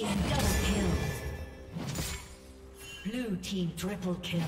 team double kill. Blue team triple kill.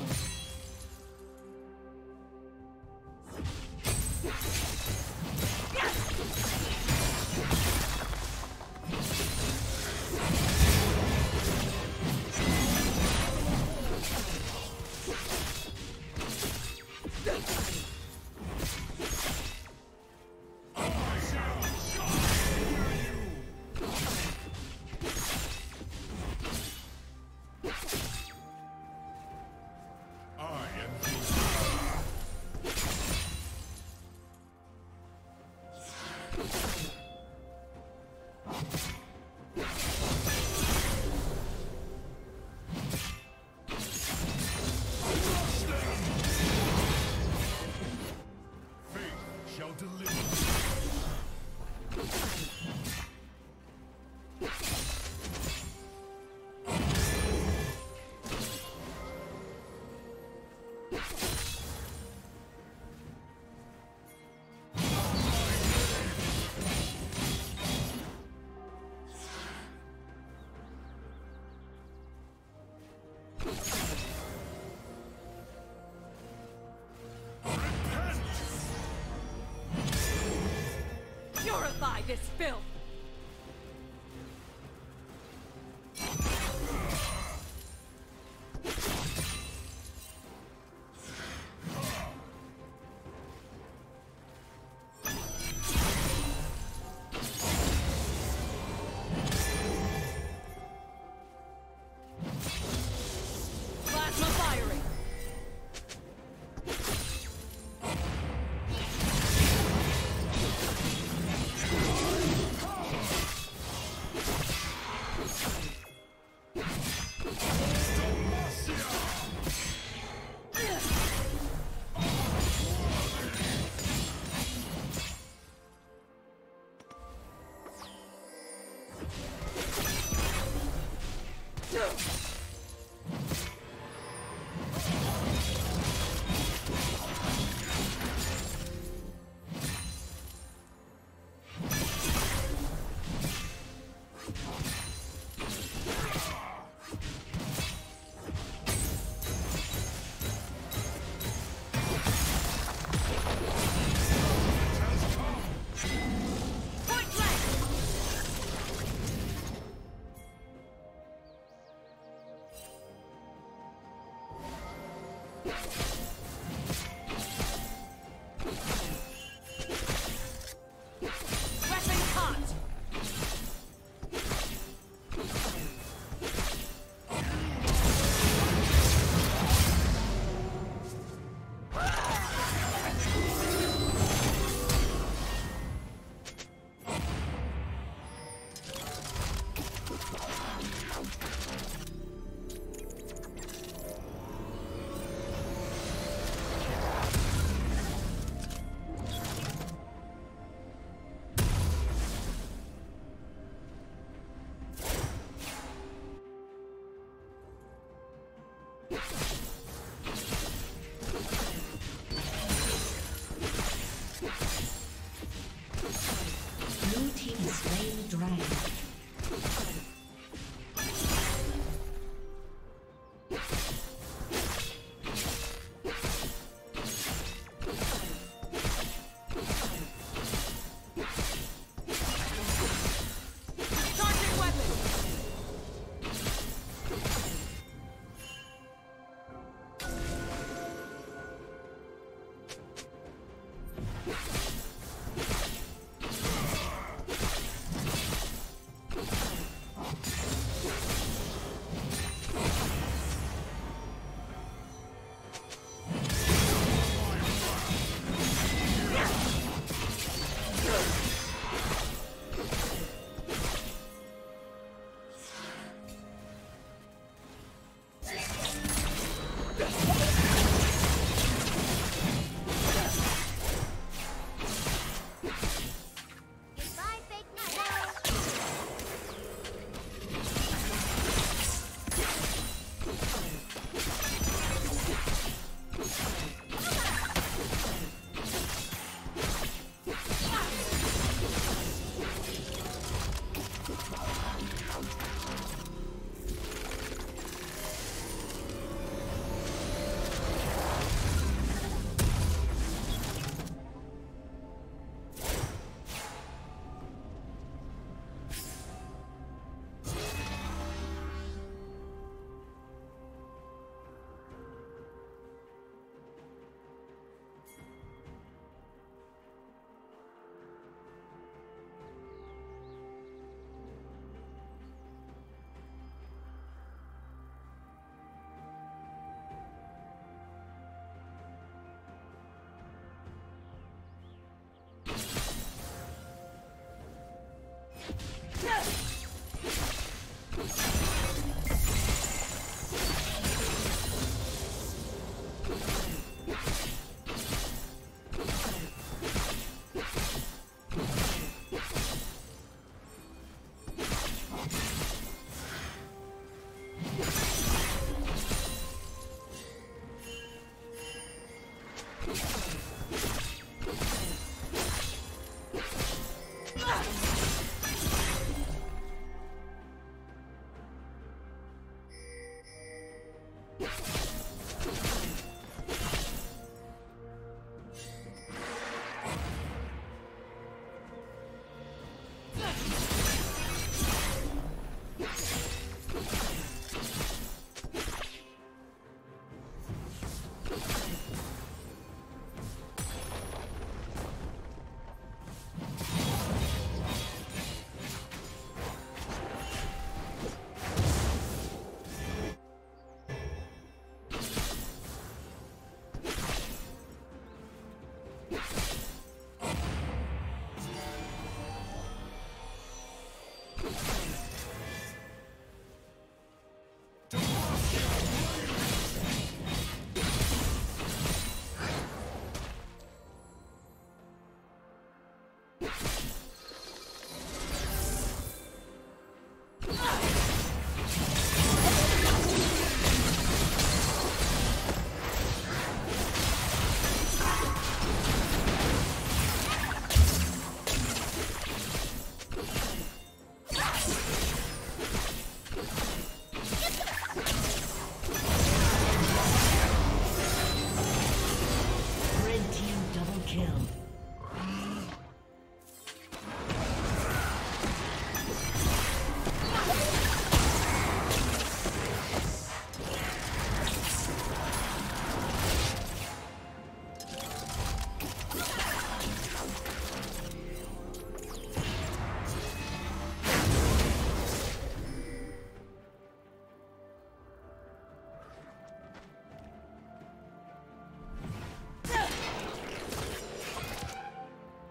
This filth.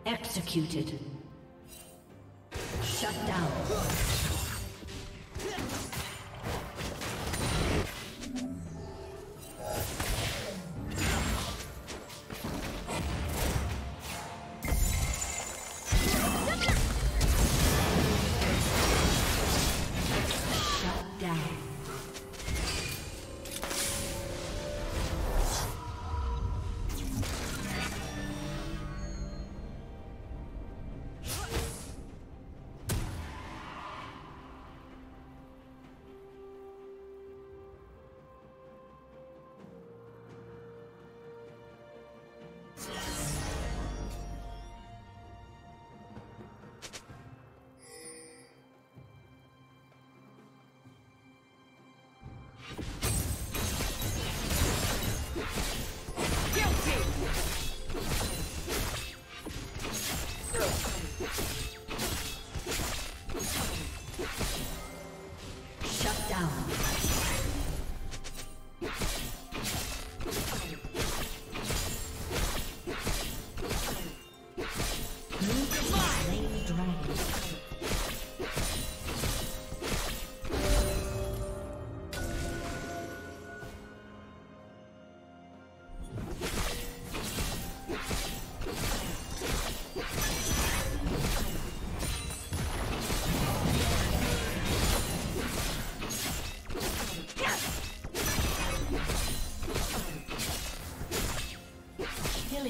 Executed. Shut down.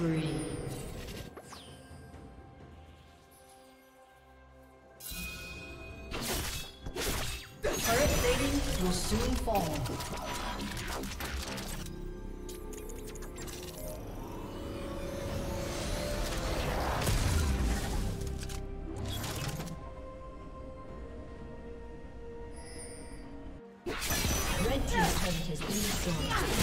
spree. Turret plating will soon fall. Red team's turret has been destroyed.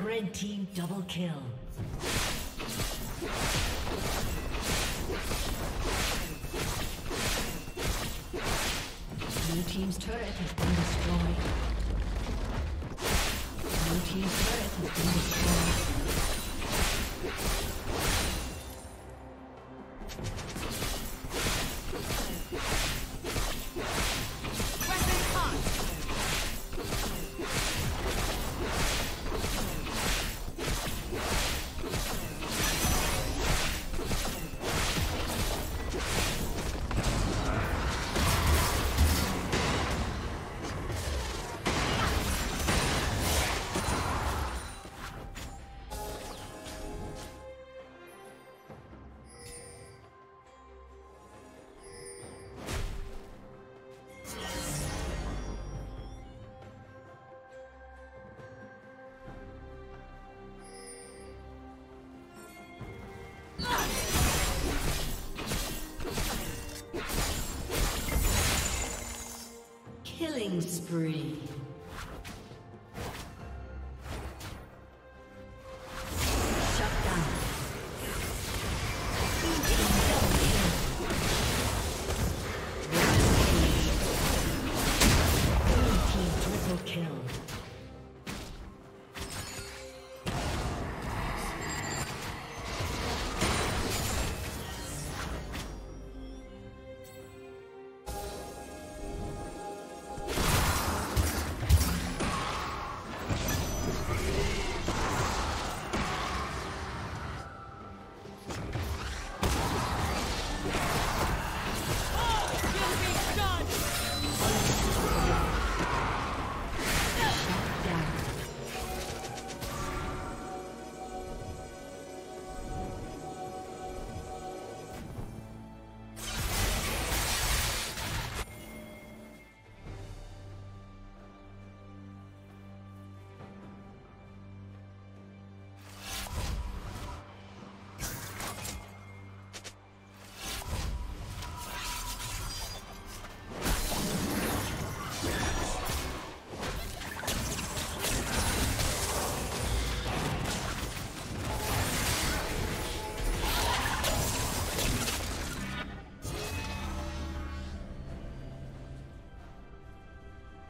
Red team double kill. Blue team's turret has been destroyed. Blue team's turret has been destroyed. Weapon caught! Killing spree.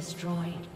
destroyed.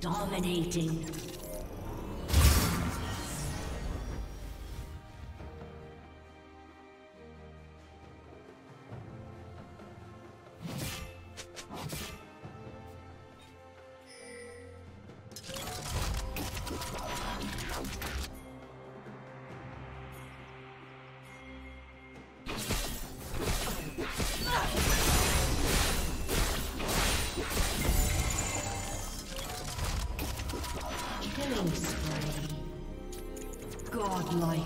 Dominating. Godlike.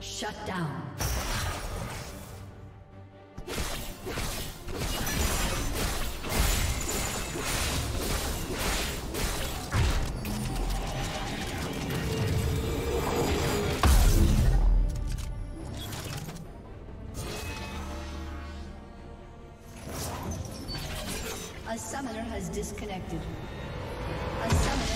Shut down. A summoner has disconnected. A summoner